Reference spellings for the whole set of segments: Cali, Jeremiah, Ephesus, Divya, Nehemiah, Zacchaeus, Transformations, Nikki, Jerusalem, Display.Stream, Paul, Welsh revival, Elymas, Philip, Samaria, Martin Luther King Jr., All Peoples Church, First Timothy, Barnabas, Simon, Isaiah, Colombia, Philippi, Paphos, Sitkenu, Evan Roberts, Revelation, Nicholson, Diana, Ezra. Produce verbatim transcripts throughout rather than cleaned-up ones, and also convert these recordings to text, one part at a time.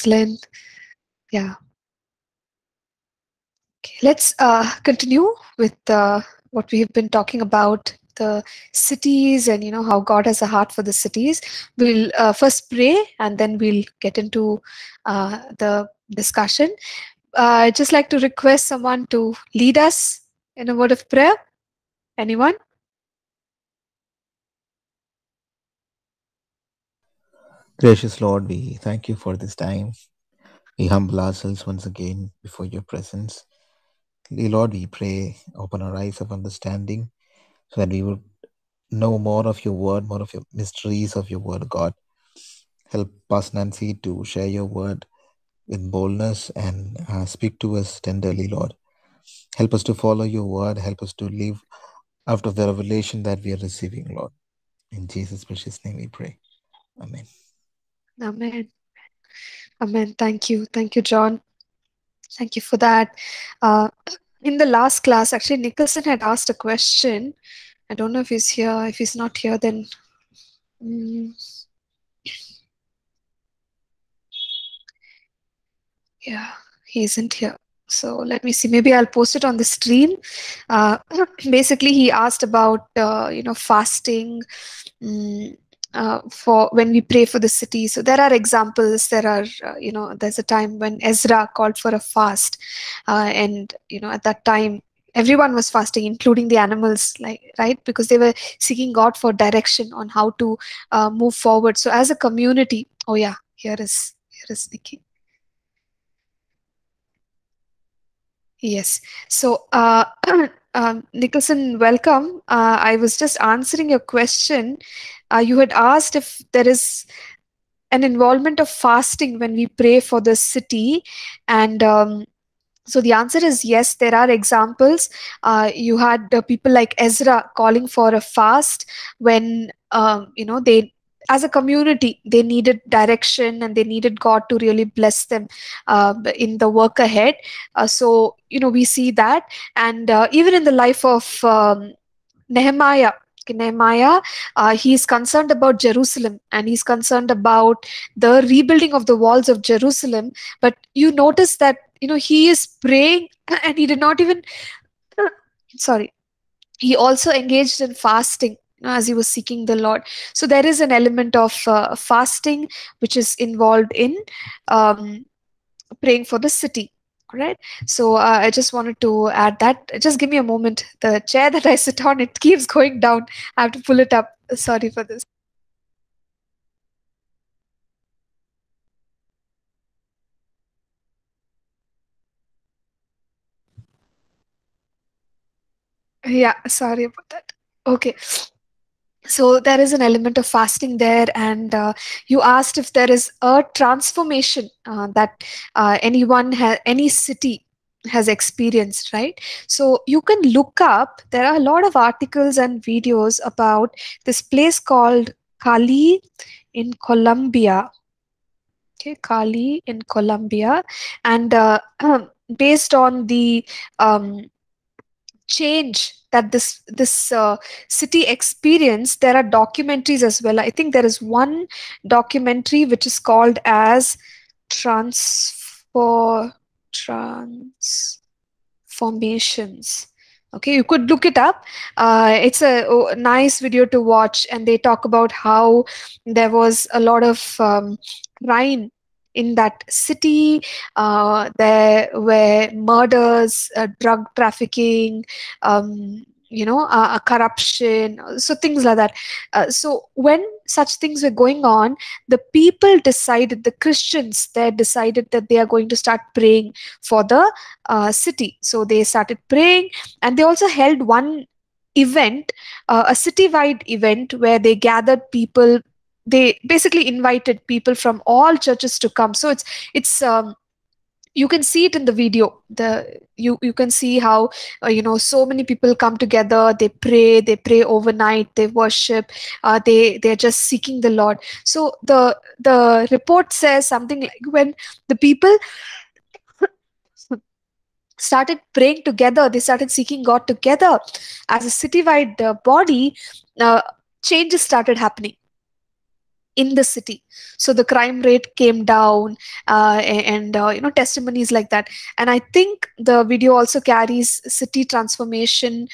arm's length. Yeah. Okay, let's uh, continue with uh, what we've been talking about, the cities, and you know how God has a heart for the cities. We'll uh, first pray and then we'll get into uh, the discussion. Uh, I'd just like to request someone to lead us in a word of prayer. Anyone? Gracious Lord, we thank you for this time. We humble ourselves once again before your presence. Lord, we pray, open our eyes of understanding so that we would know more of your word, more of your mysteries of your word, God. Help us, Nancy, to share your word with boldness and uh, speak to us tenderly, Lord. Help us to follow your word. Help us to live out of the revelation that we are receiving, Lord. In Jesus' precious name we pray. Amen. Amen. Amen. Thank you. Thank you, John. Thank you for that. Uh, in the last class, actually, Nicholson had asked a question. I don't know if he's here. If he's not here, then... Um, yeah, he isn't here. So let me see. Maybe I'll post it on the stream. Uh, basically, he asked about, uh, you know, fasting. Um, Uh, for when we pray for the city. So there are examples. There are, uh, you know, there's a time when Ezra called for a fast. Uh, and, you know, at that time, everyone was fasting, including the animals, like right? Because they were seeking God for direction on how to uh, move forward. So as a community, oh yeah, here is, here is Nikki. Yes. So, uh, um, Nicholson, welcome. Uh, I was just answering your question. Uh, you had asked if there is an involvement of fasting when we pray for the city. And um, so the answer is yes, there are examples. Uh, you had uh, people like Ezra calling for a fast when, um, you know, they... as a community, they needed direction and they needed God to really bless them uh, in the work ahead. Uh, so, you know, we see that. And uh, even in the life of um, Nehemiah, okay, Nehemiah, uh, he's concerned about Jerusalem and he's concerned about the rebuilding of the walls of Jerusalem. But you notice that, you know, he is praying and he did not even, sorry, he also engaged in fasting as he was seeking the Lord. So there is an element of uh, fasting which is involved in um, praying for the city. All right. So uh, I just wanted to add that. Just give me a moment. The chair that I sit on, it keeps going down. I have to pull it up. Sorry for this. Yeah, sorry about that. Okay. So there is an element of fasting there, and uh, you asked if there is a transformation uh, that uh, anyone, ha any city has experienced, right? So you can look up, there are a lot of articles and videos about this place called Cali in Colombia. Okay, Cali in Colombia, and uh, based on the um, change that this this uh, city experienced, there are documentaries as well. I think there is one documentary which is called as Transfor, Transformations. Okay, you could look it up. Uh, it's a oh, nice video to watch, and they talk about how there was a lot of um, crime in that city. Uh, there were murders, uh, drug trafficking, um, you know, uh, corruption, so things like that. Uh, so when such things were going on, the people decided, the Christians there decided that they are going to start praying for the uh, city. So they started praying, and they also held one event, uh, a city-wide event where they gathered people. They basically invited people from all churches to come. So it's it's um, you can see it in the video. The you you can see how uh, you know, so many people come together. They pray. They pray overnight. They worship. Uh, they they are just seeking the Lord. So the the report says something like when the people started praying together, they started seeking God together as a citywide uh, body. Uh, changes started happening. in the city. So the crime rate came down, uh, and uh, you know, testimonies like that. And I think the video also carries city transformation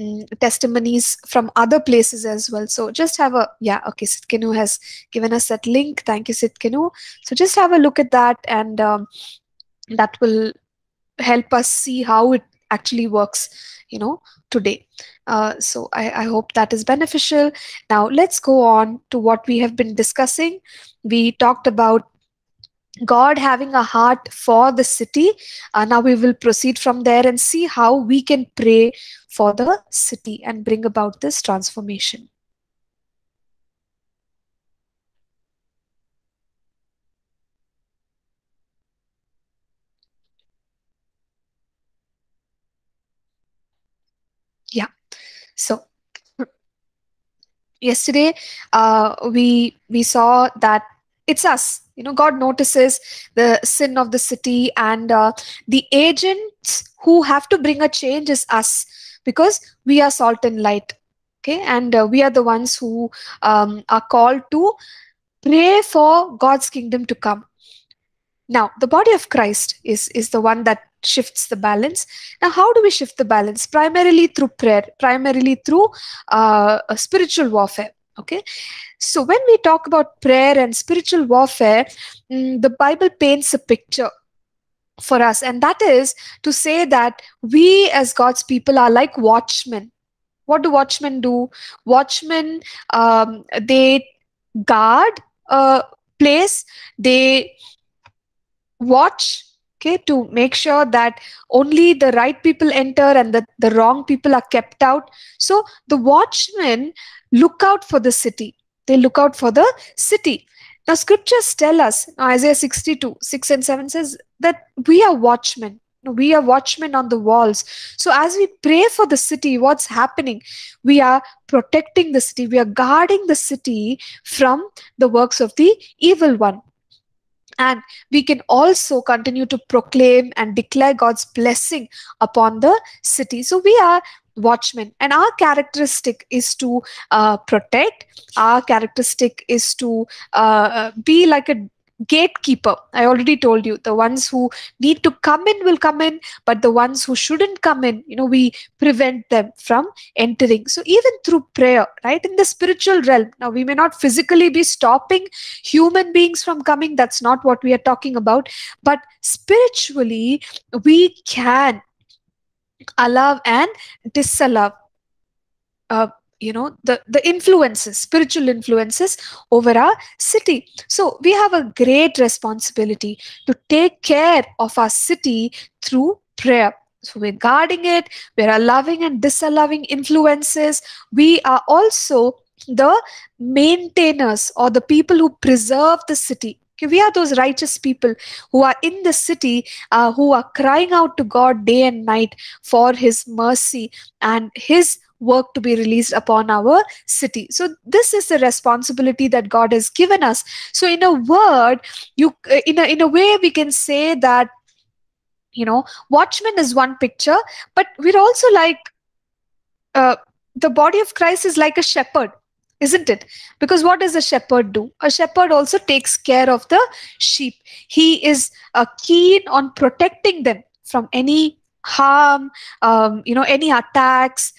um, testimonies from other places as well. So just have a, yeah, okay, Sitkenu has given us that link. Thank you, Sitkenu. So just have a look at that, and um, that will help us see how it actually works, you know, today. Uh, so I, I hope that is beneficial. Now let's go on to what we have been discussing. We talked about God having a heart for the city. Uh, now we will proceed from there and see how we can pray for the city and bring about this transformation. Yeah. So yesterday uh, we we saw that it's us. You know, God notices the sin of the city, and uh, the agents who have to bring a change is us, because we are salt and light. Okay, and uh, we are the ones who um, are called to pray for God's kingdom to come. Now, the body of Christ is is the one that shifts the balance. Now, how do we shift the balance? Primarily through prayer, primarily through uh, a spiritual warfare. Okay, so when we talk about prayer and spiritual warfare, mm, the Bible paints a picture for us, and that is to say that we as God's people are like watchmen. What do watchmen do? Watchmen, um, they guard a place, they watch, okay, to make sure that only the right people enter and that the wrong people are kept out. So the watchmen look out for the city. They look out for the city. Now scriptures tell us, Isaiah sixty-two, six and seven says that we are watchmen. We are watchmen on the walls. So as we pray for the city, what's happening? We are protecting the city. We are guarding the city from the works of the evil one. And we can also continue to proclaim and declare God's blessing upon the city. So we are watchmen, and our characteristic is to uh, protect. Our characteristic is to uh, be like a gatekeeper. I already told you, the ones who need to come in will come in, but the ones who shouldn't come in, you know, we prevent them from entering. So even through prayer, right, in the spiritual realm, now we may not physically be stopping human beings from coming. That's not what we are talking about. But spiritually, we can allow and disallow uh, you know, the, the influences, spiritual influences over our city. So we have a great responsibility to take care of our city through prayer. So we're guarding it, we're allowing and disallowing influences. We are also the maintainers, or the people who preserve the city. Okay, we are those righteous people who are in the city, uh, who are crying out to God day and night for His mercy and His work to be released upon our city. So this is the responsibility that God has given us. So in a word, you in a, in a way we can say that, you know, watchman is one picture, but we're also like, uh, the body of Christ is like a shepherd, isn't it? Because what does a shepherd do? A shepherd also takes care of the sheep. He is uh, keen on protecting them from any harm, um, you know, any attacks.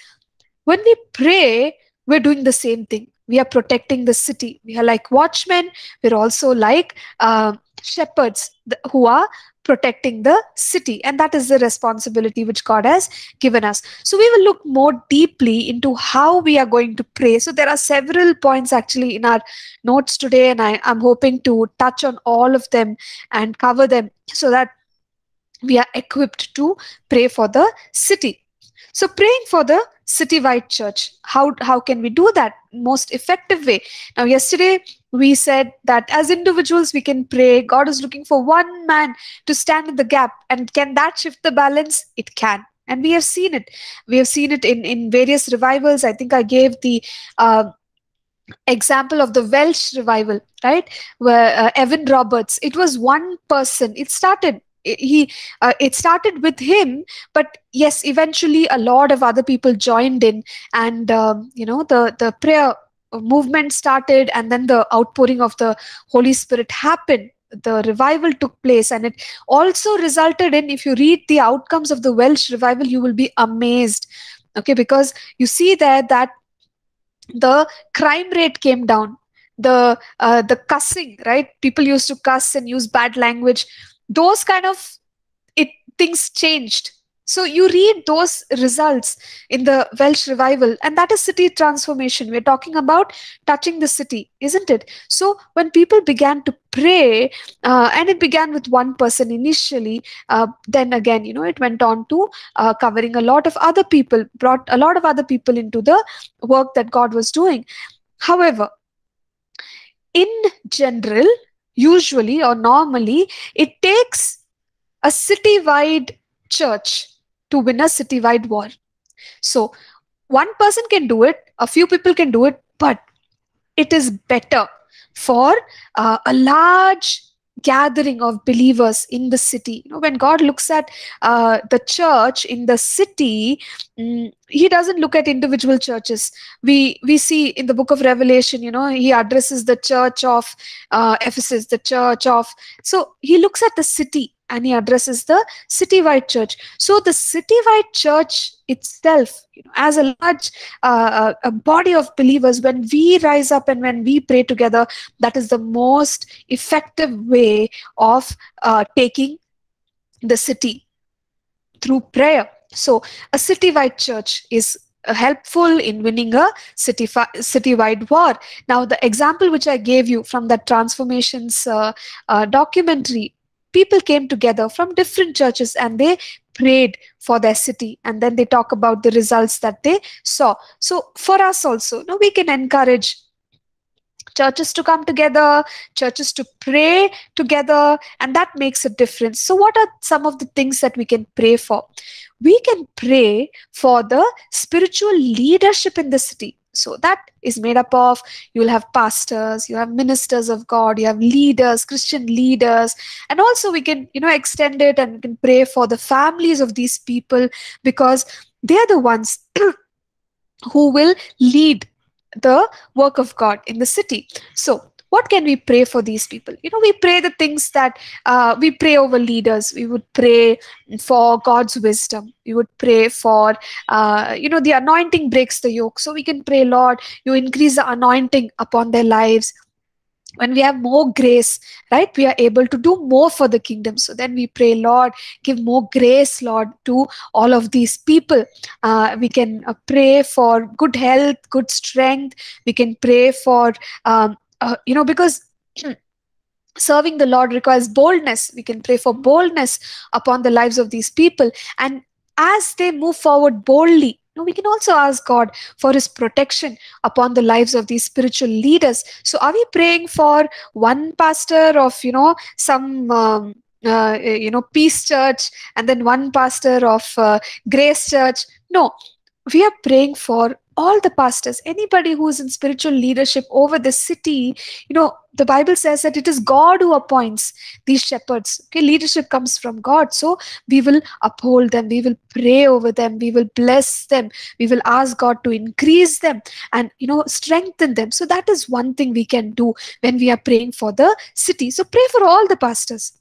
When we pray, we're doing the same thing. We are protecting the city. We are like watchmen. We're also like uh, shepherds who are protecting the city. And that is the responsibility which God has given us. So we will look more deeply into how we are going to pray. So there are several points actually in our notes today, and I, I'm hoping to touch on all of them and cover them so that we are equipped to pray for the city. So praying for the citywide church, how, how can we do that most effective way? Now, yesterday we said that as individuals, we can pray. God is looking for one man to stand in the gap. And can that shift the balance? It can. And we have seen it. We have seen it in, in various revivals. I think I gave the uh, example of the Welsh revival, right? Where uh, Evan Roberts, it was one person. It started. He, uh, it started with him, but yes, eventually a lot of other people joined in, and um, you know, the the prayer movement started, and then the outpouring of the Holy Spirit happened. The revival took place, and it also resulted in, if you read the outcomes of the Welsh revival, you will be amazed. Okay, because you see there that the crime rate came down, the uh, the cussing, right? People used to cuss and use bad language. Those kind of it things changed. So you read those results in the Welsh revival, and that is city transformation. We're talking about touching the city, isn't it? So when people began to pray, uh, and it began with one person initially, uh, then again, you know, it went on to uh, covering a lot of other people, brought a lot of other people into the work that God was doing. However, in general, usually or normally, it takes a city-wide church to win a citywide war. So one person can do it, a few people can do it, but it is better for uh, a large gathering of believers in the city. You know, when God looks at uh, the church in the city, mm, he doesn't look at individual churches. We we see in the book of Revelation, you know, he addresses the church of uh, Ephesus, the church of... So he looks at the city, and he addresses the citywide church. So the citywide church itself, you know, as a large uh, a body of believers, when we rise up and when we pray together, that is the most effective way of uh, taking the city through prayer. So a citywide church is helpful in winning a city citywide war. Now, the example which I gave you from that Transformations uh, uh, documentary, people came together from different churches and they prayed for their city, and then they talk about the results that they saw. So for us also, you know, we can encourage churches to come together, churches to pray together, and that makes a difference. So what are some of the things that we can pray for? We can pray for the spiritual leadership in the city. So that is made up of, you'll have pastors, you have ministers of God, you have leaders, Christian leaders. And also we can, you know, extend it and we can pray for the families of these people, because they are the ones who will lead the work of God in the city. So what can we pray for these people? You know, we pray the things that uh, we pray over leaders. We would pray for God's wisdom. We would pray for, uh, you know, the anointing breaks the yoke. So we can pray, Lord, you increase the anointing upon their lives. When we have more grace, right, we are able to do more for the kingdom. So then we pray, Lord, give more grace, Lord, to all of these people. Uh, we can uh, pray for good health, good strength. We can pray for... Um, Uh, you know, because serving the Lord requires boldness. We can pray for boldness upon the lives of these people. And as they move forward boldly, you know, we can also ask God for his protection upon the lives of these spiritual leaders. So are we praying for one pastor of, you know, some... Um, Uh, you know, Peace Church, and then one pastor of uh, Grace Church? No, we are praying for all the pastors, anybody who is in spiritual leadership over the city. You know, the Bible says that it is God who appoints these shepherds. Okay, leadership comes from God. So we will uphold them. We will pray over them. We will bless them. We will ask God to increase them and, you know, strengthen them. So that is one thing we can do when we are praying for the city. So pray for all the pastors,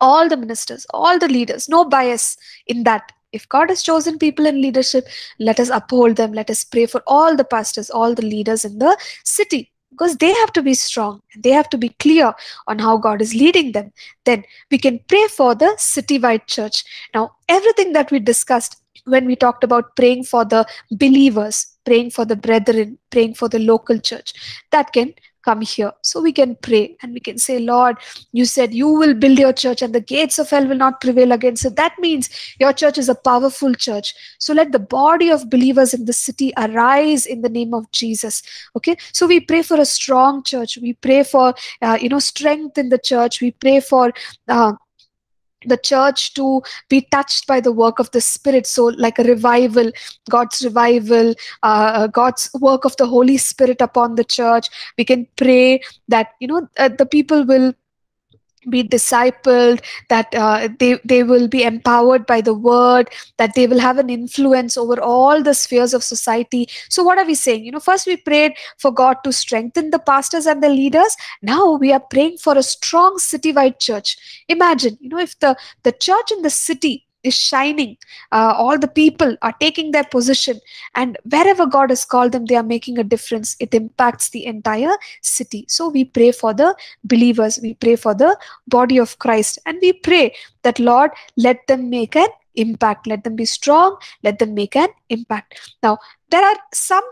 all the ministers, all the leaders, no bias in that. If God has chosen people in leadership, let us uphold them. Let us pray for all the pastors, all the leaders in the city, because they have to be strong and they have to be clear on how God is leading them. Then we can pray for the citywide church. Now, everything that we discussed when we talked about praying for the believers, praying for the brethren, praying for the local church, that can come here. So we can pray and we can say, Lord, you said you will build your church and the gates of hell will not prevail against it. That means your church is a powerful church. So let the body of believers in the city arise in the name of Jesus. Okay, so we pray for a strong church. We pray for, uh, you know, strength in the church. We pray for uh, the church to be touched by the work of the Spirit. So like a revival, God's revival, uh, God's work of the Holy Spirit upon the church. We can pray that, you know, uh, the people will be discipled, that uh, they, they will be empowered by the word, that they will have an influence over all the spheres of society. So what are we saying? You know, first we prayed for God to strengthen the pastors and the leaders. Now we are praying for a strong citywide church. Imagine, you know, if the, the church in the city is shining, uh, all the people are taking their position, and wherever God has called them, they are making a difference. It impacts the entire city. So we pray for the believers, we pray for the body of Christ, and we pray that, Lord, let them make an impact, let them be strong, let them make an impact. Now, there are some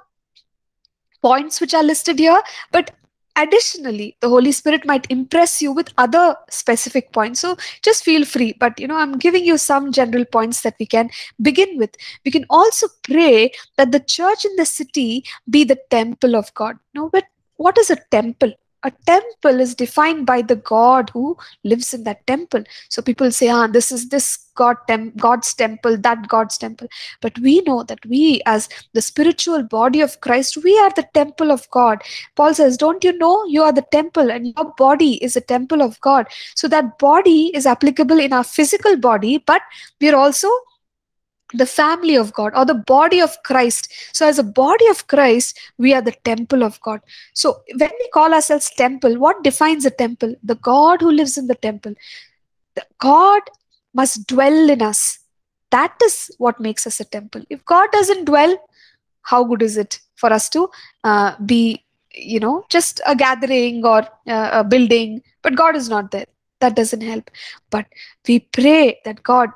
points which are listed here, but additionally, the Holy Spirit might impress you with other specific points. So just feel free. But, you know, I'm giving you some general points that we can begin with. We can also pray that the church in the city be the temple of God. Now, but what is a temple? A temple is defined by the God who lives in that temple. So people say, ah, this is this God tem God's temple, that God's temple. But we know that we, as the spiritual body of Christ, we are the temple of God. Paul says, don't you know you are the temple and your body is a temple of God? So that body is applicable in our physical body, but we are also the family of God or the body of Christ. So as a body of Christ, we are the temple of God. So when we call ourselves temple, what defines a temple? The God who lives in the temple. The God must dwell in us. That is what makes us a temple. If God doesn't dwell, how good is it for us to uh, be, you know, just a gathering or uh, a building, but God is not there. That doesn't help. But we pray that, God,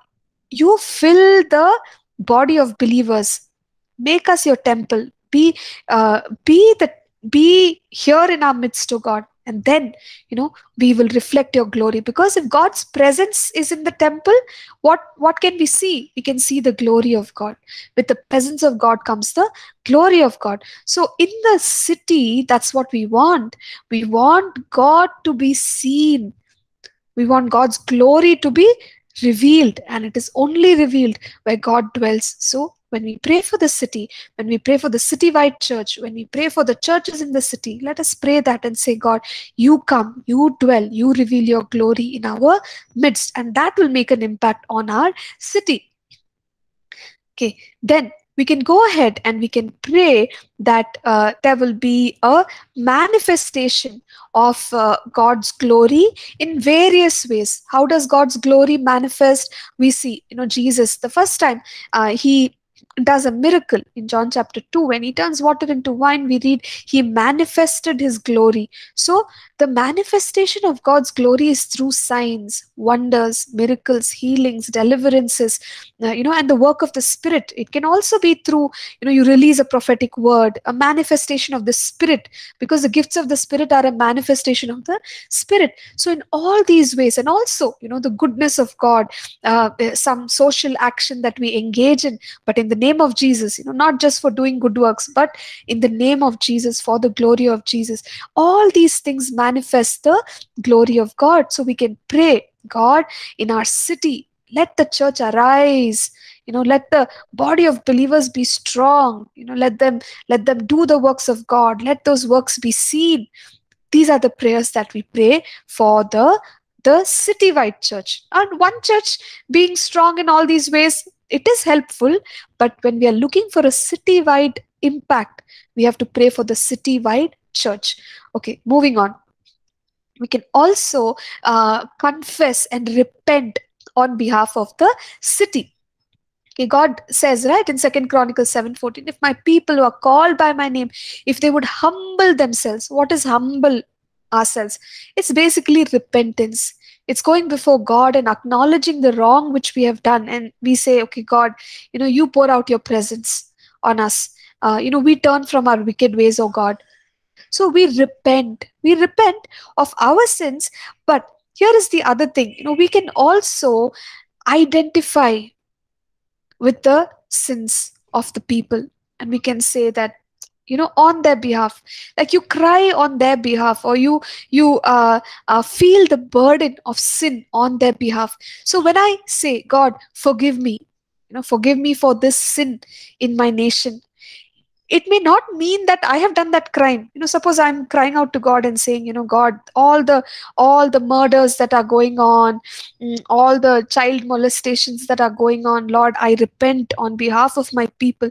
you fill the body of believers. Make us your temple. Be, uh, be the, be here in our midst, O God. And then, you know, we will reflect your glory. Because if God's presence is in the temple, what, what can we see? We can see the glory of God. With the presence of God comes the glory of God. So in the city, that's what we want. We want God to be seen. We want God's glory to be revealed, and it is only revealed where God dwells. So when we pray for the city, when we pray for the citywide church, when we pray for the churches in the city, let us pray that and say, God, you come, you dwell, you reveal your glory in our midst, and that will make an impact on our city. Okay, then we can go ahead and we can pray that uh, there will be a manifestation of uh, God's glory in various ways. How does God's glory manifest? We see, you know, Jesus, the first time uh, he does a miracle in John chapter two, when he turns water into wine, we read, he manifested his glory. So the manifestation of God's glory is through signs, wonders, miracles, healings, deliverances, uh, you know, and the work of the Spirit. It can also be through, you know, you release a prophetic word, a manifestation of the Spirit, because the gifts of the Spirit are a manifestation of the Spirit. So in all these ways, and also, you know, the goodness of God, uh, some social action that we engage in, but in the name of Jesus, you know, not just for doing good works, but in the name of Jesus, for the glory of Jesus, all these things manifest the glory of God. So we can pray, God, in our city, let the church arise, you know, let the body of believers be strong, you know, let them, let them do the works of God, let those works be seen. These are the prayers that we pray for the, the citywide church. And one church being strong in all these ways, it is helpful, but when we are looking for a citywide impact, we have to pray for the citywide church. Okay, moving on. We can also uh, confess and repent on behalf of the city. Okay, God says, right, in Second Chronicles seven fourteen, if my people who are called by my name, if they would humble themselves. What is humble ourselves? It's basically repentance. It's going before God and acknowledging the wrong which we have done. And we say, okay, God, you know, you pour out your presence on us. Uh, you know, we turn from our wicked ways, oh God. So we repent. We repent of our sins. But here is the other thing. You know, we can also identify with the sins of the people. And we can say that, you know, on their behalf, like you cry on their behalf, or you you uh, uh, feel the burden of sin on their behalf. So when I say, God, forgive me, you know, forgive me for this sin in my nation, it may not mean that I have done that crime. You know, suppose I'm crying out to God and saying, you know, God, all the all the murders that are going on, all the child molestations that are going on, Lord, I repent on behalf of my people.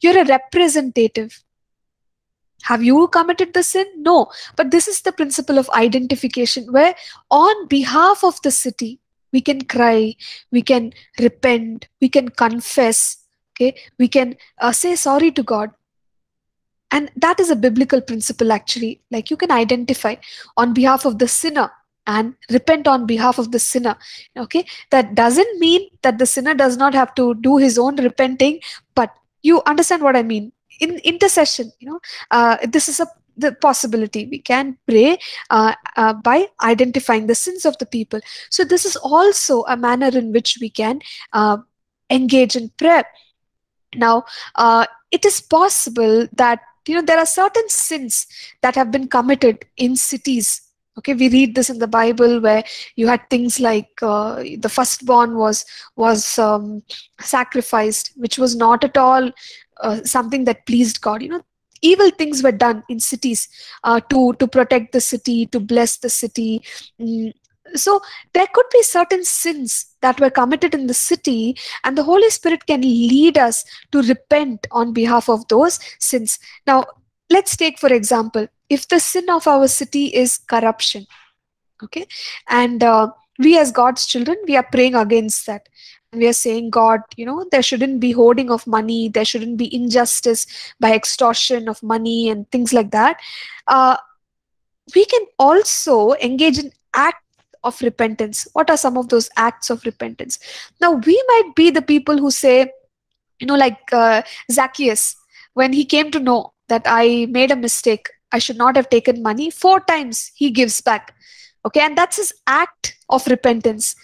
You're a representative. Have you committed the sin? No. But this is the principle of identification, where on behalf of the city, we can cry, we can repent, we can confess, okay? We can uh, say sorry to God. And that is a biblical principle, actually. Like, you can identify on behalf of the sinner and repent on behalf of the sinner, okay? That doesn't mean that the sinner does not have to do his own repenting, but you understand what I mean. In intercession, you know, uh, this is a the possibility. We can pray uh, uh, by identifying the sins of the people. So this is also a manner in which we can uh, engage in prayer. Now, uh, it is possible that, you know, there are certain sins that have been committed in cities. Okay, we read this in the Bible where you had things like uh, the firstborn was was um, sacrificed, which was not at all uh, something that pleased God. You know, evil things were done in cities uh, to to protect the city, to bless the city. Mm. So there could be certain sins that were committed in the city, and the Holy Spirit can lead us to repent on behalf of those sins. Now, let's take, for example, if the sin of our city is corruption, okay, and uh, we as God's children, we are praying against that. We are saying, God, you know, there shouldn't be hoarding of money, there shouldn't be injustice by extortion of money and things like that. Uh, we can also engage in acts of repentance. What are some of those acts of repentance? Now, we might be the people who say, you know, like uh, Zacchaeus, when he came to know that I made a mistake, I should not have taken money, four times he gives back. Okay, and that's his act of repentance.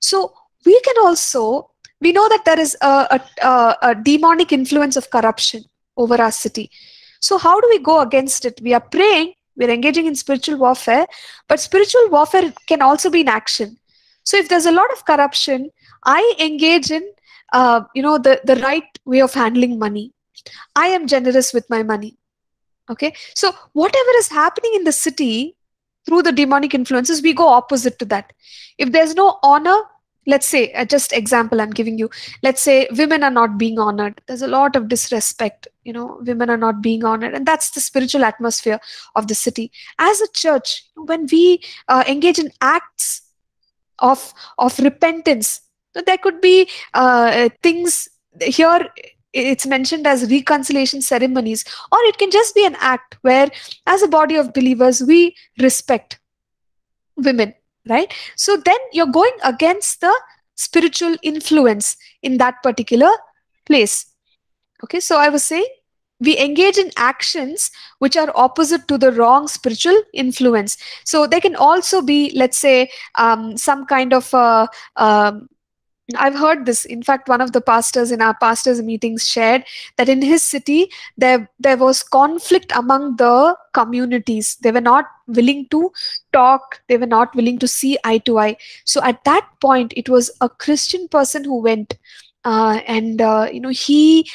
So we can also, we know that there is a, a, a, a demonic influence of corruption over our city. So how do we go against it? We are praying, we're engaging in spiritual warfare, but spiritual warfare can also be in action. So if there's a lot of corruption, I engage in, uh, you know, the, the right way of handling money. I am generous with my money. Okay, so whatever is happening in the city through the demonic influences, we go opposite to that. If there's no honor, let's say, uh, just example I'm giving you, let's say women are not being honored. There's a lot of disrespect, you know, women are not being honored. And that's the spiritual atmosphere of the city. As a church, when we uh, engage in acts of, of repentance, there could be uh, things here. It's mentioned as reconciliation ceremonies, or it can just be an act where, as a body of believers, we respect women, right? So then you're going against the spiritual influence in that particular place. Okay, so I was saying, we engage in actions which are opposite to the wrong spiritual influence. So they can also be, let's say, um, some kind of uh, um, I've heard this. In fact, one of the pastors in our pastors' meetings shared that in his city, there, there was conflict among the communities. They were not willing to talk. They were not willing to see eye to eye. So at that point, it was a Christian person who went uh, and, uh, you know, he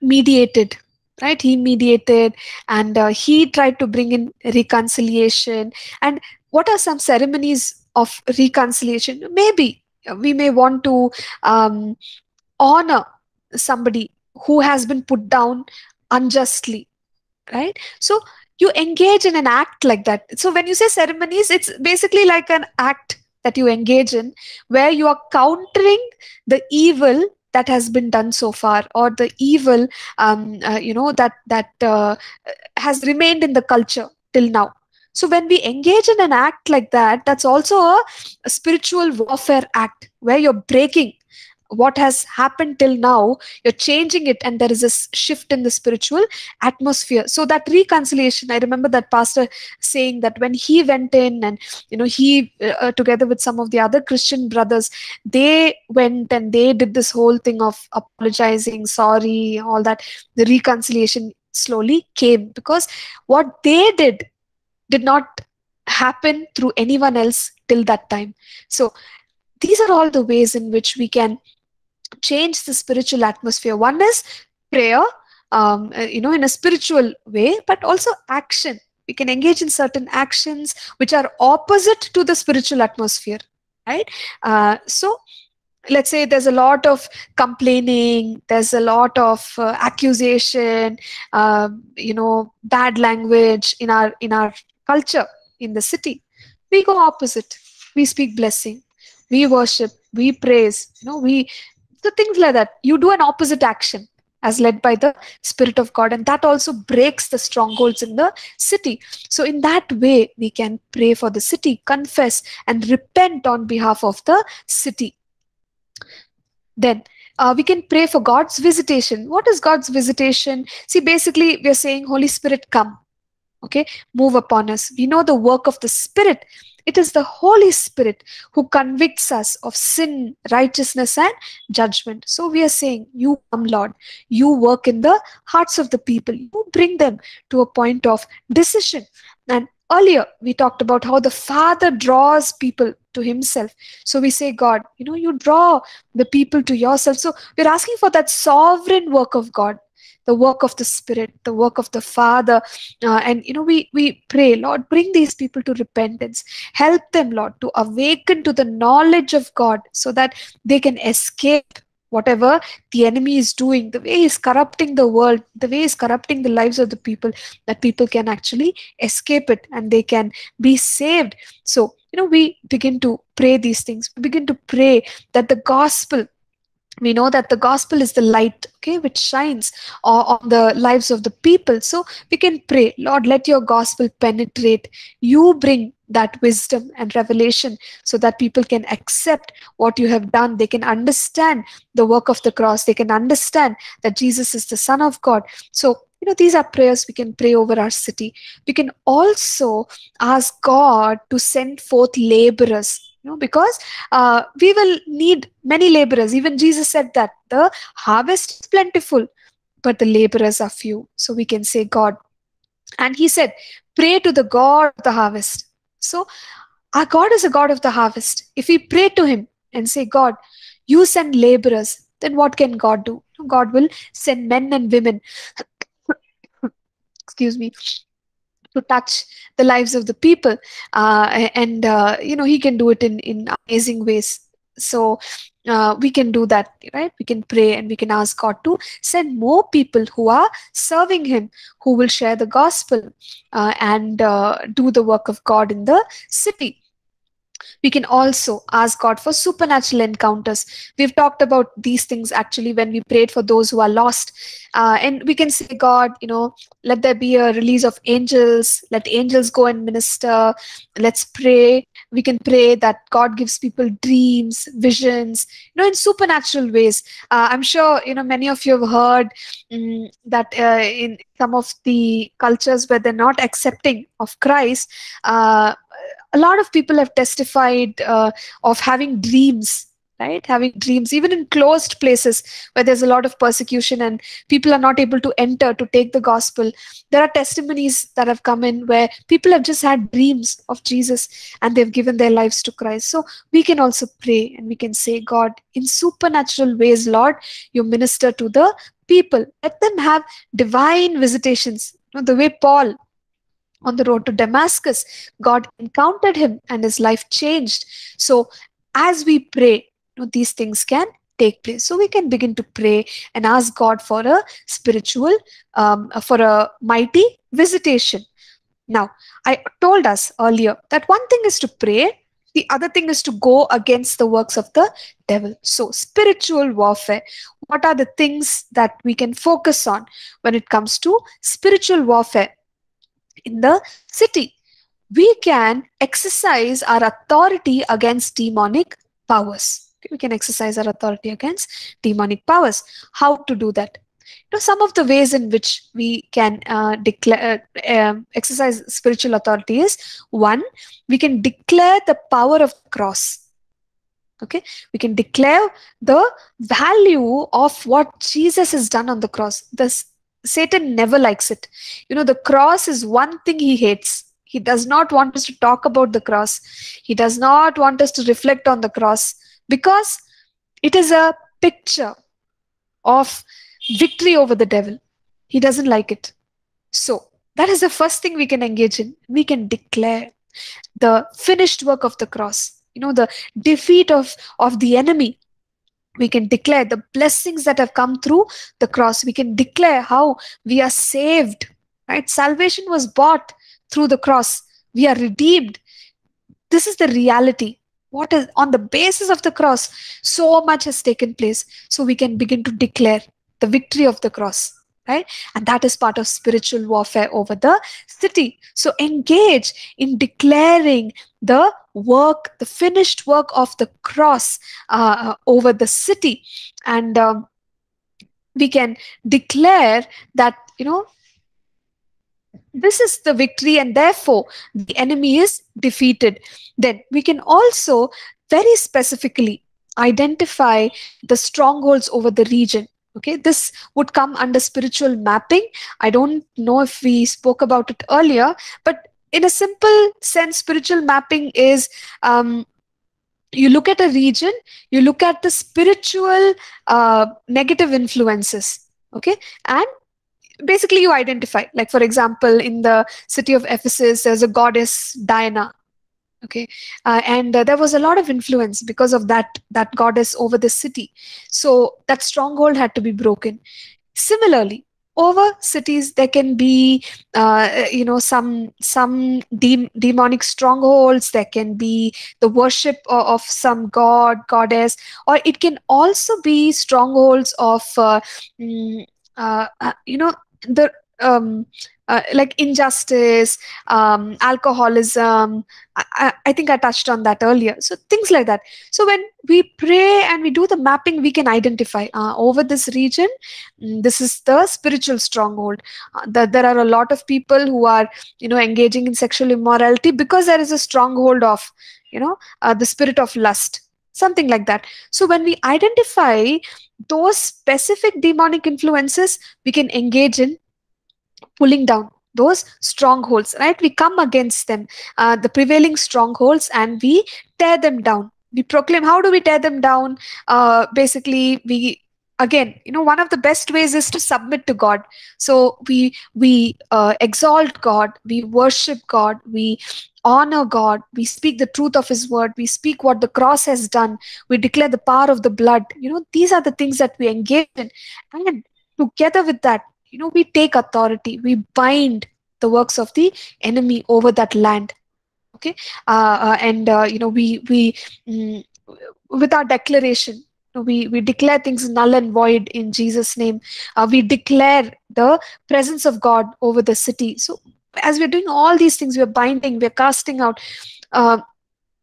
mediated. Right, he mediated, and uh, he tried to bring in reconciliation. And what are some ceremonies of reconciliation? Maybe we may want to um, honor somebody who has been put down unjustly, right? So you engage in an act like that. So when you say ceremonies, it's basically like an act that you engage in where you are countering the evil that has been done so far, or the evil, um, uh, you know, that, that uh, has remained in the culture till now. So when we engage in an act like that, that's also a, a spiritual warfare act where you're breaking what has happened till now, you're changing it, and there is a shift in the spiritual atmosphere. So that reconciliation, I remember that pastor saying that when he went in and, you know, he uh, together with some of the other Christian brothers, they went and they did this whole thing of apologizing, sorry, all that. The reconciliation slowly came because what they did did not happen through anyone else till that time. So these are all the ways in which we can change the spiritual atmosphere. One is prayer, um, you know, in a spiritual way, but also action. We can engage in certain actions which are opposite to the spiritual atmosphere, right? Uh, so let's say there's a lot of complaining, there's a lot of uh, accusation, uh, you know, bad language in our in our culture, in the city. We go opposite. We speak blessing. We worship. We praise. You know, we so things like that. You do an opposite action as led by the Spirit of God, and that also breaks the strongholds in the city. So in that way, we can pray for the city, confess, and repent on behalf of the city. Then uh, we can pray for God's visitation. What is God's visitation? See, basically, we are saying, Holy Spirit, come. Okay, move upon us. We know the work of the Spirit. It is the Holy Spirit who convicts us of sin, righteousness, and judgment. So we are saying, you come, Lord. You work in the hearts of the people. You bring them to a point of decision. And earlier, we talked about how the Father draws people to himself. So we say, God, you know, you draw the people to yourself. So we're asking for that sovereign work of God, the work of the Spirit, the work of the Father. Uh, and, you know, we, we pray, Lord, bring these people to repentance. Help them, Lord, to awaken to the knowledge of God so that they can escape whatever the enemy is doing, the way he's corrupting the world, the way he's corrupting the lives of the people, that people can actually escape it and they can be saved. So, you know, we begin to pray these things. We begin to pray that the gospel, we know that the gospel is the light, okay, which shines on the lives of the people. So we can pray, Lord, let your gospel penetrate. You bring that wisdom and revelation so that people can accept what you have done. They can understand the work of the cross. They can understand that Jesus is the Son of God. So, you know, these are prayers we can pray over our city. We can also ask God to send forth laborers. You know, because uh, we will need many laborers. Even Jesus said that the harvest is plentiful, but the laborers are few. So we can say, God. And he said, pray to the God of the harvest. So our God is a God of the harvest. If we pray to him and say, God, you send laborers, then what can God do? God will send men and women, excuse me, to touch the lives of the people. Uh, and, uh, you know, he can do it in, in amazing ways. So uh, we can do that, right? We can pray and we can ask God to send more people who are serving him, who will share the gospel uh, and uh, do the work of God in the city. We can also ask God for supernatural encounters. We've talked about these things actually when we prayed for those who are lost. Uh, and we can say, God, you know, let there be a release of angels. Let angels go and minister. Let's pray. We can pray that God gives people dreams, visions, you know, in supernatural ways. Uh, I'm sure, you know, many of you have heard um, that uh, in some of the cultures where they're not accepting of Christ, uh, a lot of people have testified uh, of having dreams, right? Having dreams, even in closed places where there's a lot of persecution and people are not able to enter to take the gospel. There are testimonies that have come in where people have just had dreams of Jesus and they've given their lives to Christ. So we can also pray and we can say, God, in supernatural ways, Lord, you minister to the people. Let them have divine visitations. You know, the way Paul, on the road to Damascus, God encountered him and his life changed. So as we pray, you know, these things can take place. So we can begin to pray and ask God for a spiritual, um, for a mighty visitation. Now, I told us earlier that one thing is to pray. The other thing is to go against the works of the devil. So spiritual warfare, what are the things that we can focus on when it comes to spiritual warfare? In the city, we can exercise our authority against demonic powers. We can exercise our authority against demonic powers. How to do that? You know, some of the ways in which we can uh, declare, uh, exercise spiritual authority is, one, we can declare the power of the cross. Okay, we can declare the value of what Jesus has done on the cross. This Satan never likes it. You know, the cross is one thing he hates. He does not want us to talk about the cross. He does not want us to reflect on the cross because it is a picture of victory over the devil. He doesn't like it. So that is the first thing we can engage in. We can declare the finished work of the cross, you know, the defeat of, of the enemy. We can declare the blessings that have come through the cross. We can declare how we are saved, right? Salvation was bought through the cross. We are redeemed. This is the reality. What is on the basis of the cross, so much has taken place. So we can begin to declare the victory of the cross, right? And that is part of spiritual warfare over the city. So engage in declaring the work, the finished work of the cross uh, over the city. And um, we can declare that, you know, this is the victory and therefore the enemy is defeated. Then we can also very specifically identify the strongholds over the region. Okay, this would come under spiritual mapping. I don't know if we spoke about it earlier, but in a simple sense, spiritual mapping is um, you look at a region, you look at the spiritual uh, negative influences, okay, and basically you identify, like for example, in the city of Ephesus, there's a goddess, Diana, okay, uh, and uh, there was a lot of influence because of that, that goddess over the city. So that stronghold had to be broken. Similarly, over cities, there can be, uh, you know, some some de demonic strongholds. There can be the worship of, of some god, goddess, or it can also be strongholds of, uh, mm, uh, uh, you know, the um, uh, like injustice, um, alcoholism. I, I, I think I touched on that earlier. So things like that. So when we pray and we do the mapping, we can identify uh, over this region, this is the spiritual stronghold. Uh, that there are a lot of people who are, you know, engaging in sexual immorality because there is a stronghold of, you know, uh, the spirit of lust, something like that. So when we identify those specific demonic influences, we can engage in pulling down those strongholds, right? We come against them, uh, the prevailing strongholds, and we tear them down. We proclaim, how do we tear them down? Uh, basically, we, again, you know, one of the best ways is to submit to God. So we, we uh, exalt God, we worship God, we honor God, we speak the truth of his word, we speak what the cross has done, we declare the power of the blood. You know, these are the things that we engage in. And together with that, you know, we take authority, we bind the works of the enemy over that land, okay? Uh, uh, and, uh, you know, we, we mm, with our declaration, we, we declare things null and void in Jesus' name. Uh, we declare the presence of God over the city. So as we're doing all these things, we're binding, we're casting out. Uh,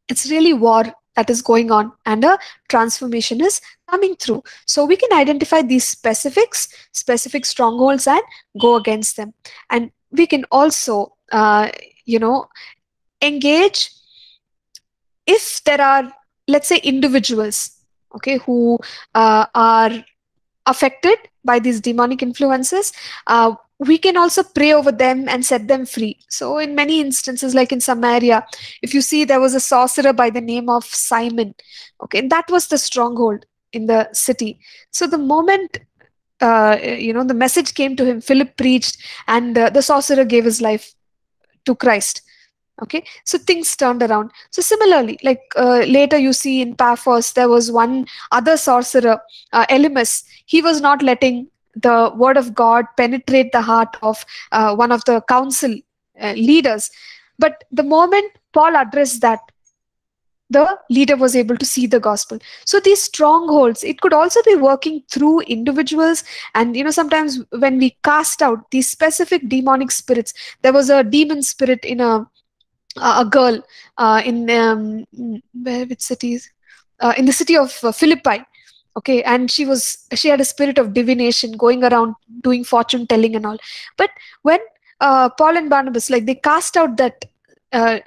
it's really war that is going on, and a transformation is coming through. So we can identify these specifics, specific strongholds, and go against them. And we can also, uh, you know, engage if there are, let's say, individuals, okay, who uh, are affected by these demonic influences. Uh, we can also pray over them and set them free. So in many instances, like in Samaria, if you see, there was a sorcerer by the name of Simon. Okay, and that was the stronghold in the city. So the moment, uh, you know, the message came to him, Philip preached, and uh, the sorcerer gave his life to Christ. Okay, so things turned around. So similarly, like uh, later you see in Paphos, there was one other sorcerer, uh, Elymas. He was not letting the word of God penetrate the heart of uh, one of the council uh, leaders. But the moment Paul addressed that, the leader was able to see the gospel. So these strongholds, it could also be working through individuals. And, you know, sometimes when we cast out these specific demonic spirits, there was a demon spirit in a, a girl uh, in, um, where, which cities? Uh, in the city of uh, Philippi. Okay, and she was, she had a spirit of divination, going around doing fortune telling and all. But when uh, Paul and Barnabas, like they cast out that, uh,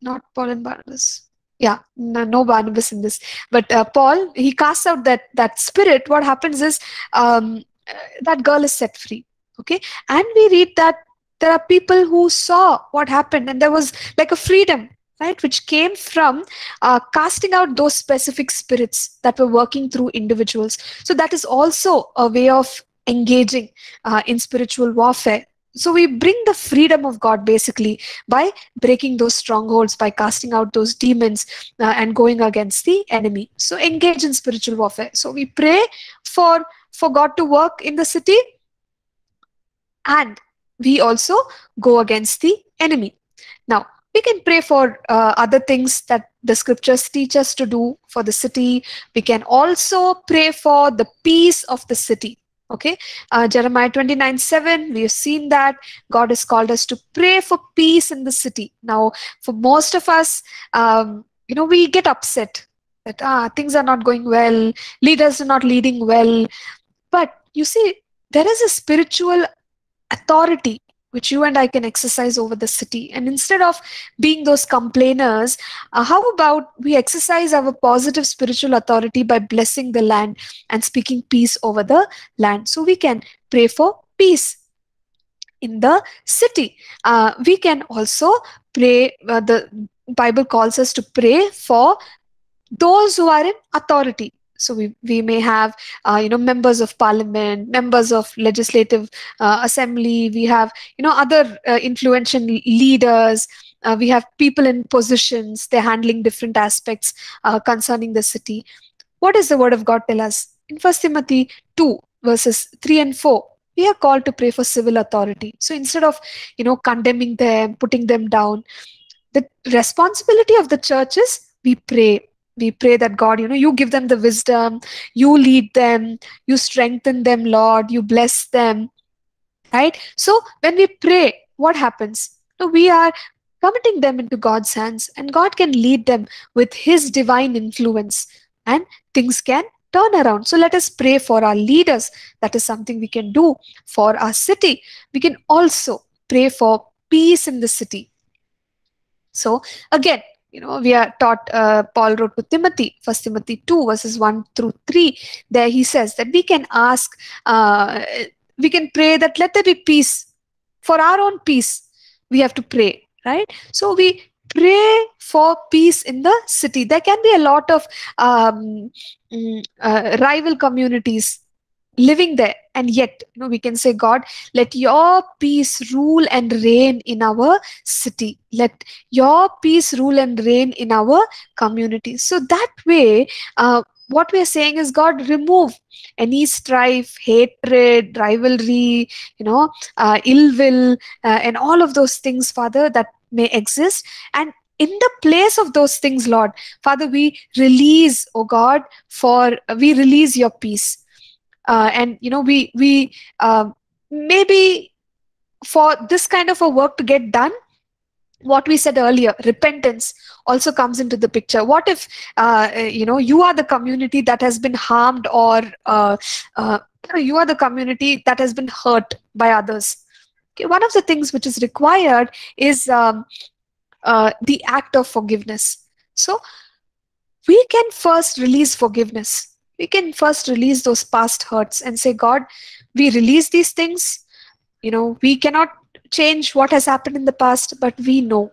not Paul and Barnabas, yeah, no, no Barnabas in this, but uh, Paul, he casts out that, that spirit. What happens is um, that girl is set free. Okay, and we read that there are people who saw what happened, and there was like a freedom, right, which came from uh, casting out those specific spirits that were working through individuals. So that is also a way of engaging uh, in spiritual warfare. So we bring the freedom of God basically by breaking those strongholds, by casting out those demons uh, and going against the enemy. So engage in spiritual warfare. So we pray for, for God to work in the city, and we also go against the enemy. Now, we can pray for uh, other things that the scriptures teach us to do for the city. We can also pray for the peace of the city. Okay, uh, Jeremiah twenty-nine seven, we have seen that God has called us to pray for peace in the city. Now, for most of us, um, you know, we get upset that ah, things are not going well, leaders are not leading well. But you see, there is a spiritual authority which you and I can exercise over the city. And instead of being those complainers, uh, how about we exercise our positive spiritual authority by blessing the land and speaking peace over the land? So we can pray for peace in the city. Uh, we can also pray, uh, the Bible calls us to pray for those who are in authority. So we, we may have, uh, you know, members of parliament, members of legislative uh, assembly. We have, you know, other uh, influential leaders. Uh, we have people in positions. They're handling different aspects uh, concerning the city. What does the word of God tell us? In First Timothy two, verses three and four, we are called to pray for civil authority. So instead of, you know, condemning them, putting them down, the responsibility of the church is we pray. We pray that God, you know, you give them the wisdom, you lead them, you strengthen them, Lord, you bless them, right? So when we pray, what happens? So we are committing them into God's hands, and God can lead them with his divine influence, and things can turn around. So let us pray for our leaders. That is something we can do for our city. We can also pray for peace in the city. So again, you know, we are taught, uh, Paul wrote to Timothy, First Timothy two, verses one through three. There he says that we can ask, uh, we can pray that let there be peace. For our own peace, we have to pray, right? So we pray for peace in the city. There can be a lot of um, uh, rival communities living there. And yet, you know, we can say, God, let your peace rule and reign in our city. Let your peace rule and reign in our community. So that way, uh, what we're saying is, God, remove any strife, hatred, rivalry, you know, uh, ill will, uh, and all of those things, Father, that may exist. And in the place of those things, Lord, Father, we release, oh God, for we release your peace. Uh, and, you know, we, we uh, maybe for this kind of a work to get done, what we said earlier, repentance also comes into the picture. What if, uh, you know, you are the community that has been harmed, or uh, uh, you are the community that has been hurt by others? Okay, one of the things which is required is um, uh, the act of forgiveness. So we can first release forgiveness. We can first release those past hurts and say, God, we release these things. You know, we cannot change what has happened in the past, but we know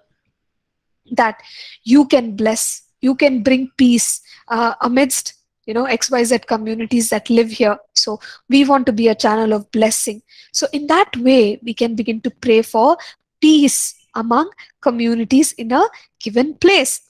that you can bless, you can bring peace uh, amidst, you know, X Y Z communities that live here. So we want to be a channel of blessing. So in that way, we can begin to pray for peace among communities in a given place.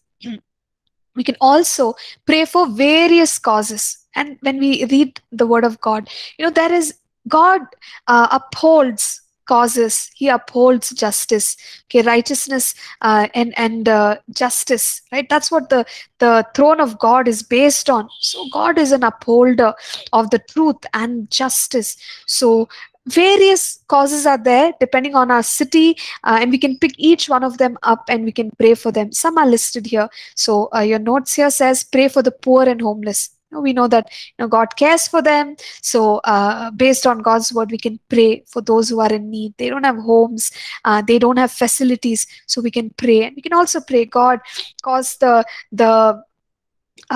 We can also pray for various causes. And when we read the word of God, you know, there is God uh, upholds causes. He upholds justice, okay, righteousness uh, and, and uh, justice, right? That's what the, the throne of God is based on. So God is an upholder of the truth and justice. So various causes are there depending on our city, uh, and we can pick each one of them up and we can pray for them. Some are listed here. So uh, your notes here says, pray for the poor and homeless. You know, we know that, you know, God cares for them. So uh, based on God's word, we can pray for those who are in need. They don't have homes. Uh, they don't have facilities. So we can pray. And we can also pray, God, cause the the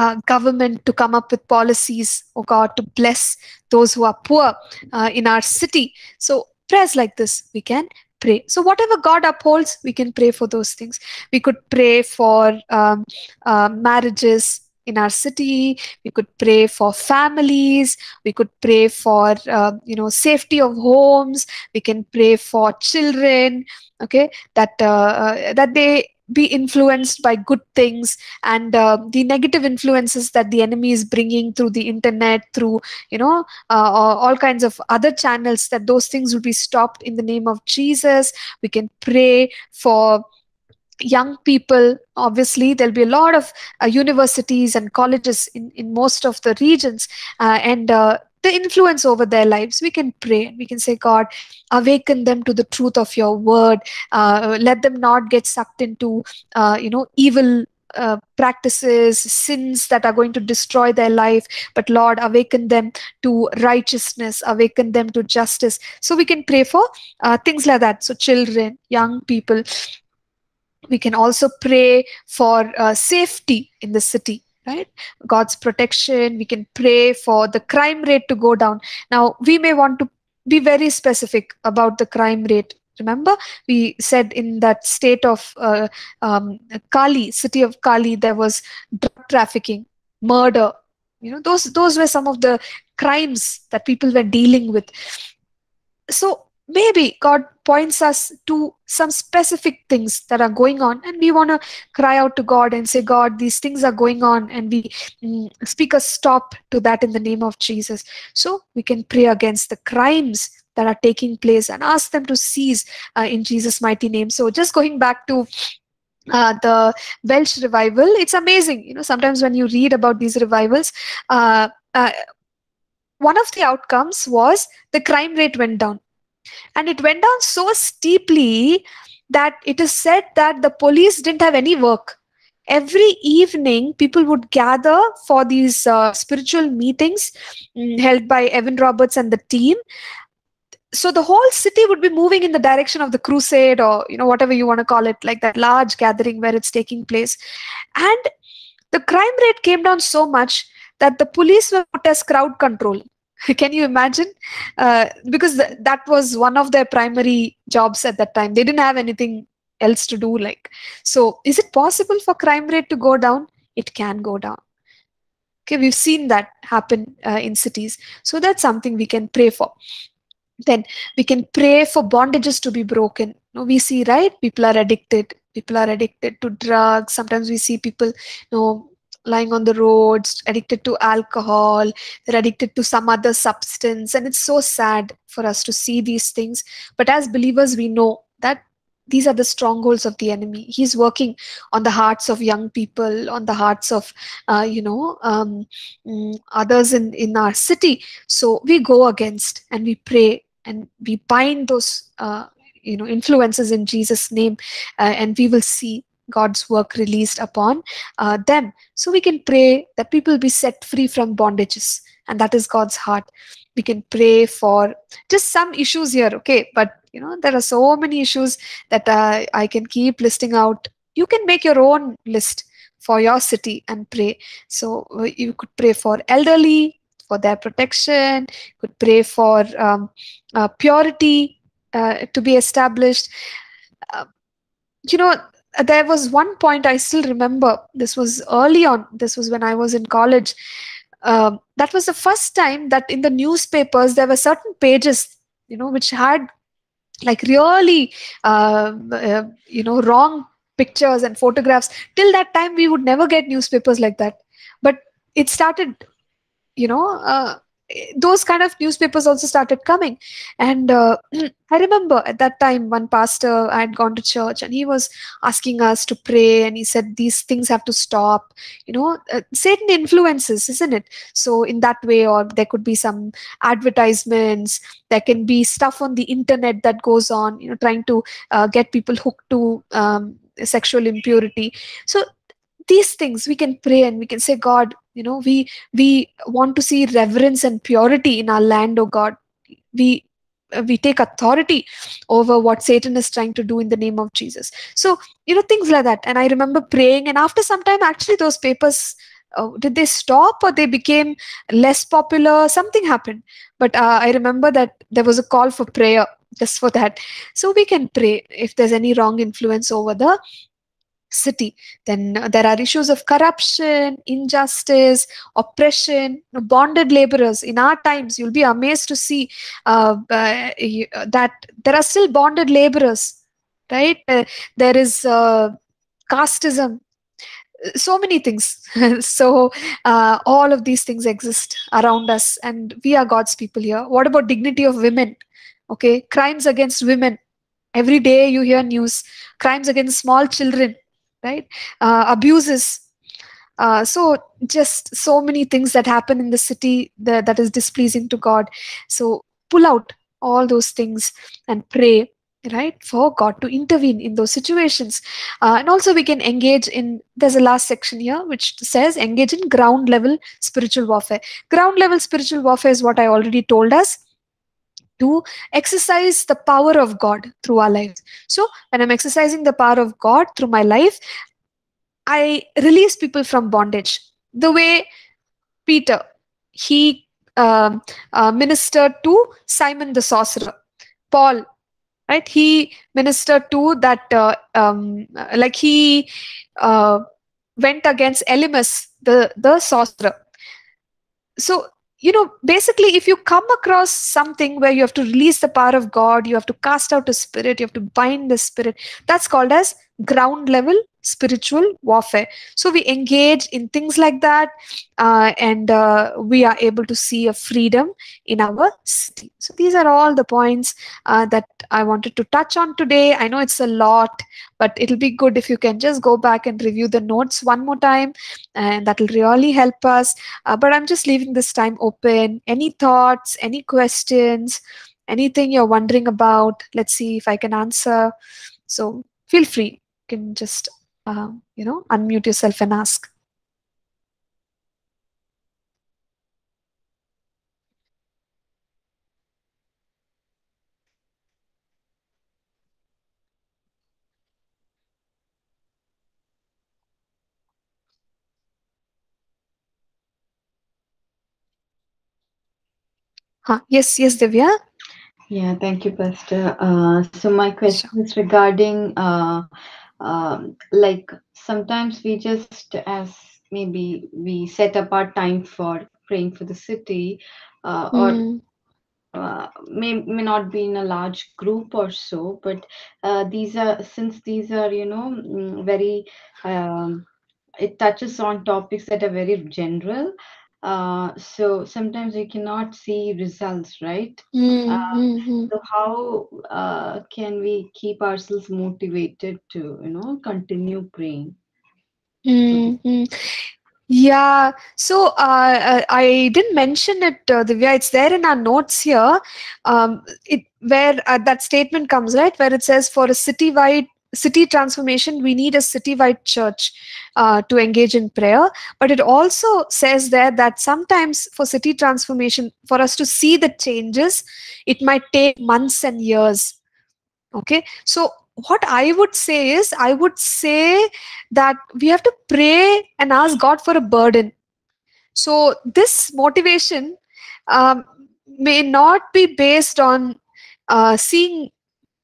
Uh, government to come up with policies, oh God, to bless those who are poor uh, in our city. So prayers like this, we can pray. So whatever God upholds, we can pray for those things. We could pray for um, uh, marriages, in our city, we could pray for families, we could pray for, uh, you know, safety of homes, we can pray for children, okay, that, uh, that they be influenced by good things, and uh, the negative influences that the enemy is bringing through the internet, through, you know, uh, all kinds of other channels, that those things will be stopped in the name of Jesus. We can pray for young people. Obviously, there'll be a lot of uh, universities and colleges in, in most of the regions, uh, and uh, the influence over their lives. We can pray. We can say, God, awaken them to the truth of your word. Uh, let them not get sucked into, uh, you know, evil uh, practices, sins that are going to destroy their life. But Lord, awaken them to righteousness, awaken them to justice. So we can pray for uh, things like that. So children, young people. We can also pray for uh, safety in the city, right? God's protection. We can pray for the crime rate to go down. Now, we may want to be very specific about the crime rate. Remember, we said in that state of uh, um, Cali, city of Cali, there was drug trafficking, murder. You know, those, those were some of the crimes that people were dealing with. So maybe God points us to some specific things that are going on, and we want to cry out to God and say, God, these things are going on, and we mm, speak a stop to that in the name of Jesus. So we can pray against the crimes that are taking place and ask them to cease uh, in Jesus' mighty name. So just going back to uh, the Welsh revival, it's amazing. You know, sometimes when you read about these revivals, uh, uh, one of the outcomes was the crime rate went down. And it went down so steeply that it is said that the police didn't have any work. Every evening, people would gather for these uh, spiritual meetings held by Evan Roberts and the team. So the whole city would be moving in the direction of the crusade, or, you know, whatever you want to call it, like that large gathering where it's taking place. And the crime rate came down so much that the police were put as crowd control. Can you imagine? Uh, because th that was one of their primary jobs at that time. They didn't have anything else to do. Like, so is it possible for crime rate to go down? It can go down. Okay, we've seen that happen uh, in cities. So that's something we can pray for. Then we can pray for bondages to be broken. You know, we see, right? People are addicted. People are addicted to drugs. Sometimes we see people, you know, lying on the roads, addicted to alcohol, they're addicted to some other substance. And it's so sad for us to see these things. But as believers, we know that these are the strongholds of the enemy. He's working on the hearts of young people, on the hearts of, uh, you know, um, others in, in our city. So we go against and we pray and we bind those, uh, you know, influences in Jesus' name, uh, and we will see God's work released upon uh, them. So we can pray that people be set free from bondages, and that is God's heart. We can pray for just some issues here, okay? But, you know, there are so many issues that uh, I can keep listing out. You can make your own list for your city and pray. So uh, you could pray for elderly, for their protection, you could pray for um, uh, purity uh, to be established. Uh, you know, there was one point I still remember. This was early on. This was when I was in college. Um, that was the first time that in the newspapers, there were certain pages, you know, which had like really, uh, uh, you know, wrong pictures and photographs. Till that time, we would never get newspapers like that. But it started, you know, uh, those kind of newspapers also started coming. And uh, I remember at that time, one pastor, I had gone to church and he was asking us to pray. And he said, these things have to stop, you know, uh, Satan influences, isn't it? So in that way, or there could be some advertisements, there can be stuff on the internet that goes on, you know, trying to uh, get people hooked to um, sexual impurity. So these things we can pray and we can say, God, you know, we we want to see reverence and purity in our land, oh God. We we take authority over what Satan is trying to do in the name of Jesus. So, you know, things like that. And I remember praying, and after some time, actually, those papers, uh, did they stop or they became less popular? Something happened. But uh, I remember that there was a call for prayer just for that. So we can pray if there's any wrong influence over the city. Then uh, there are issues of corruption, injustice, oppression, you know, bonded laborers. In our times, you'll be amazed to see uh, uh, that there are still bonded laborers, right? Uh, there is uh, casteism, so many things. So uh, all of these things exist around us, and we are God's people here. What about dignity of women? Okay, crimes against women. Every day you hear news, crimes against small children, right? Uh, abuses. Uh, so just so many things that happen in the city that, that is displeasing to God. So pull out all those things and pray, right, for God to intervene in those situations. Uh, and also we can engage in, there's a last section here which says engage in ground level spiritual warfare. Ground level spiritual warfare is what I already told us. To exercise the power of God through our lives. So when I'm exercising the power of God through my life, I release people from bondage. The way Peter, he uh, uh, ministered to Simon the sorcerer. Paul, right? He ministered to that, uh, um, like he uh, went against Elymas, the, the sorcerer. So, you know, basically, if you come across something where you have to release the power of God, you have to cast out a spirit, you have to bind the spirit, that's called as ground level spiritual warfare. So we engage in things like that, uh, and uh, we are able to see a freedom in our city. So these are all the points uh, that I wanted to touch on today. I know it's a lot, but it'll be good if you can just go back and review the notes one more time, and that'll really help us. Uh, but I'm just leaving this time open. Any thoughts, any questions, anything you're wondering about? Let's see if I can answer. So feel free. Can just uh, you know, unmute yourself and ask. Huh? Yes, yes, Divya. Yeah, thank you, Pastor. Uh, so my question sure. is regarding. Uh, Um, like sometimes we just, as maybe we set apart time for praying for the city, uh, mm-hmm. or uh, may may not be in a large group or so. But uh, these are since these are you know very um, it touches on topics that are very general. Uh, so sometimes we cannot see results, right? Mm, uh, mm-hmm. So how uh, can we keep ourselves motivated to, you know, continue praying? Mm-hmm. Yeah. So uh, I didn't mention it, uh, Divya. It's there in our notes here. Um, it where uh, that statement comes, right? Where it says, for a city-wide city transformation, we need a city-wide church uh, to engage in prayer. But it also says there that sometimes for city transformation, for us to see the changes, it might take months and years. Okay, so what I would say is, I would say that we have to pray and ask God for a burden. So this motivation um, may not be based on uh, seeing,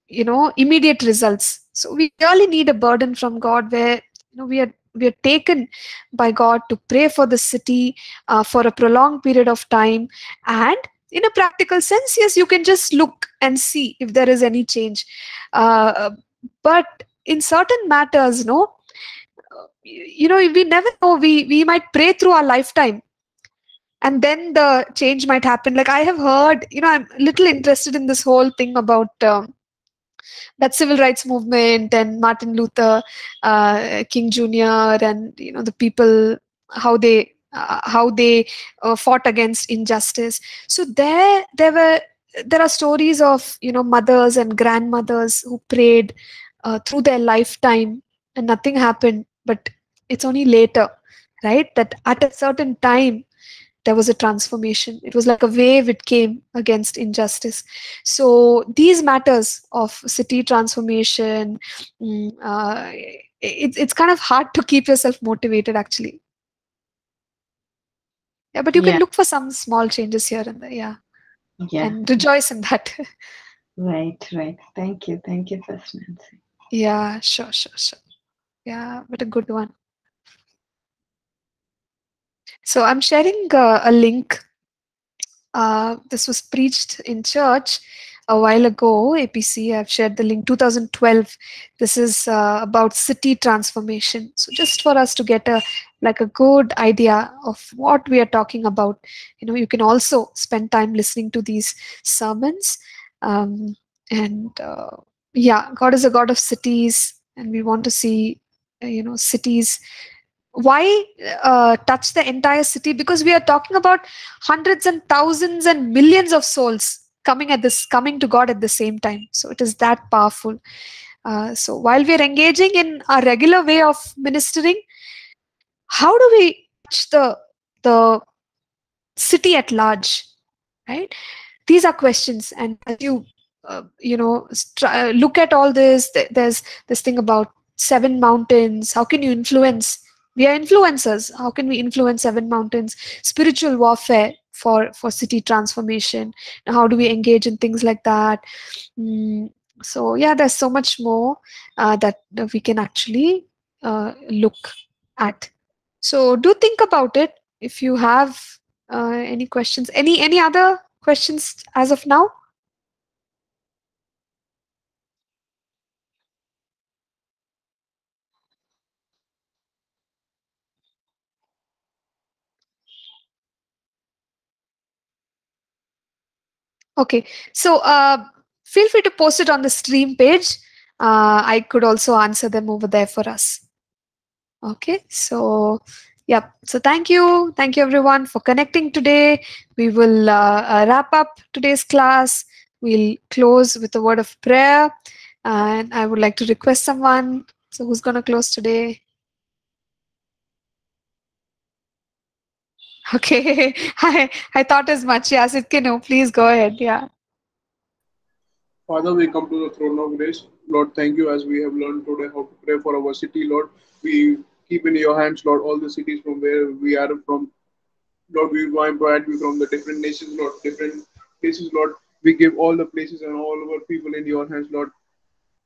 you know, immediate results. So we really need a burden from God, where you know we are we are taken by God to pray for the city uh, for a prolonged period of time. And in a practical sense, yes, you can just look and see if there is any change. Uh, but in certain matters, no, you know, we never know. We we might pray through our lifetime, and then the change might happen. Like I have heard, you know, I'm a little interested in this whole thing about. Um, That civil rights movement and Martin Luther uh, King Junior and you know the people, how they uh, how they uh, fought against injustice. So there there were there are stories of you know mothers and grandmothers who prayed uh, through their lifetime and nothing happened. But it's only later, right, that at a certain time there was a transformation. It was like a wave. It came against injustice. So these matters of city transformation, uh, it, it's kind of hard to keep yourself motivated, actually. Yeah, but you yeah. can look for some small changes here and there. Yeah, yeah, and rejoice in that. Right, right. Thank you, thank you, First Nancy. Yeah, sure, sure, sure. Yeah, but a good one. So I'm sharing uh, a link. Uh, this was preached in church a while ago, A P C. I've shared the link, two thousand twelve. This is uh, about city transformation. So just for us to get a like a good idea of what we are talking about. You know, you can also spend time listening to these sermons. Um, and uh, yeah, God is a God of cities, and we want to see, uh, you know, cities. Why uh, touch the entire city? Because we are talking about hundreds and thousands and millions of souls coming at this, coming to God at the same time. So it is that powerful. Uh, so while we are engaging in our regular way of ministering, how do we touch the the city at large? Right? These are questions, and as you uh, you know try, look at all this. Th there's this thing about seven mountains. How can you influence? We are influencers. How can we influence seven mountains? Spiritual warfare. For, for city transformation. Now, how do we engage in things like that? Mm, so yeah, there's so much more uh, that we can actually uh, look at. So do think about it. If you have uh, any questions, any any other questions as of now? Okay, so uh, feel free to post it on the stream page. Uh, I could also answer them over there for us. Okay, so yeah, so thank you. Thank you everyone for connecting today. We will uh, wrap up today's class. We'll close with a word of prayer. And I would like to request someone. So who's gonna close today? Okay, I, I thought as much. Yeah, Sitkenu, please go ahead. Yeah. Father, we come to the throne of grace. Lord, thank you as we have learned today how to pray for our city, Lord. We keep in your hands, Lord, all the cities from where we are from. Lord, we want to add you from the different nations, Lord, different places, Lord. We give all the places and all our people in your hands, Lord.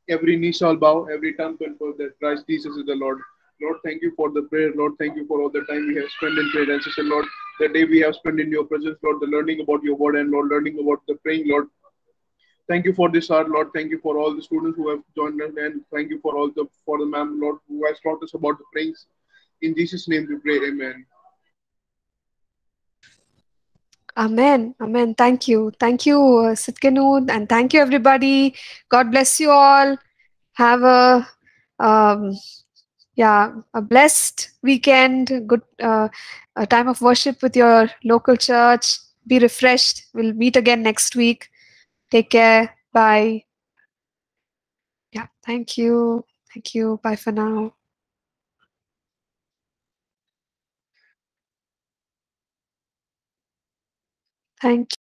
Every knee shall bow, every tongue confess that Christ Jesus is the Lord. Lord, thank you for the prayer. Lord, thank you for all the time we have spent in prayer and session, Lord. The day we have spent in your presence, Lord, the learning about your word and, Lord, learning about the praying, Lord. Thank you for this hour, Lord. Thank you for all the students who have joined us, and thank you for all the for the ma'am, Lord, who has taught us about the prayings. In Jesus' name we pray. Amen. Amen. Amen. Thank you. Thank you, uh, Sitkenu, and thank you, everybody. God bless you all. Have a... Um, Yeah, a blessed weekend, good uh, a time of worship with your local church. Be refreshed. We'll meet again next week. Take care. Bye. Yeah, thank you. Thank you. Bye for now. Thank you.